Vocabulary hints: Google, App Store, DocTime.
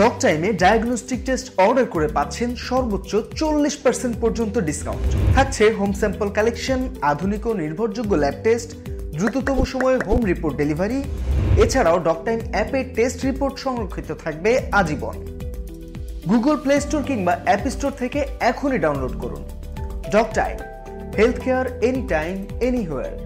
DocTime diagnostic test order করে পাচ্ছেন সর্বোচ্চ 40% পর্যন্ত ডিসকাউন্ট। থাকছে হোম স্যাম্পল কালেকশন, আধুনিক ও নির্ভরযোগ্য ল্যাব টেস্ট, দ্রুততম সময়ে হোম রিপোর্ট ডেলিভারি। এছাড়াও DocTime অ্যাপে টেস্ট রিপোর্ট সংরক্ষিত থাকবে আজীবন। Google Play Store কিংবা অ্যাপ স্টোর থেকে এখনই ডাউনলোড করুন DocTime, health care any time anywhere.